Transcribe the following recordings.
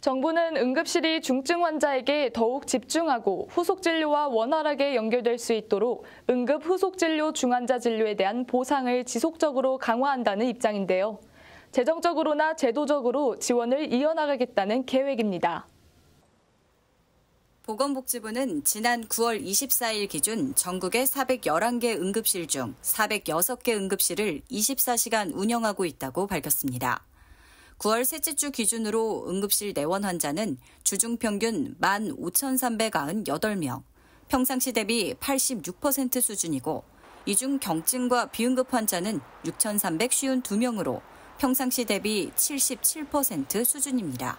정부는 응급실이 중증 환자에게 더욱 집중하고 후속 진료와 원활하게 연결될 수 있도록 응급 후속 진료 중환자 진료에 대한 보상을 지속적으로 강화한다는 입장인데요. 재정적으로나 제도적으로 지원을 이어나가겠다는 계획입니다. 보건복지부는 지난 9월 24일 기준 전국의 411개 응급실 중 406개 응급실을 24시간 운영하고 있다고 밝혔습니다. 9월 셋째 주 기준으로 응급실 내원 환자는 주중 평균 15,398명, 평상시 대비 86% 수준이고 이 중 경증과 비응급 환자는 6,352명으로 평상시 대비 77% 수준입니다.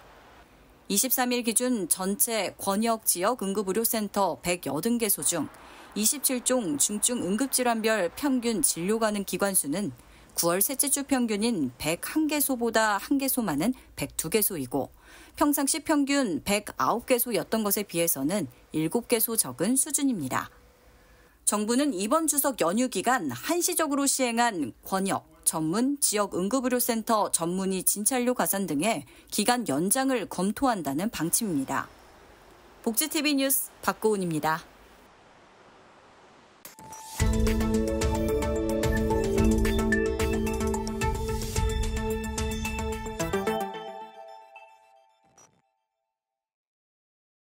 23일 기준 전체 권역지역 응급의료센터 180개소 중 27종 중증 응급질환별 평균 진료 가능 기관 수는 9월 셋째 주 평균인 101개소보다 1개소 많은 102개소이고 평상시 평균 109개소였던 것에 비해서는 7개소 적은 수준입니다. 정부는 이번 추석 연휴 기간 한시적으로 시행한 권역, 전문, 지역 응급의료센터 전문의 진찰료 가산 등의 기간 연장을 검토한다는 방침입니다. 복지TV 뉴스 박고은입니다.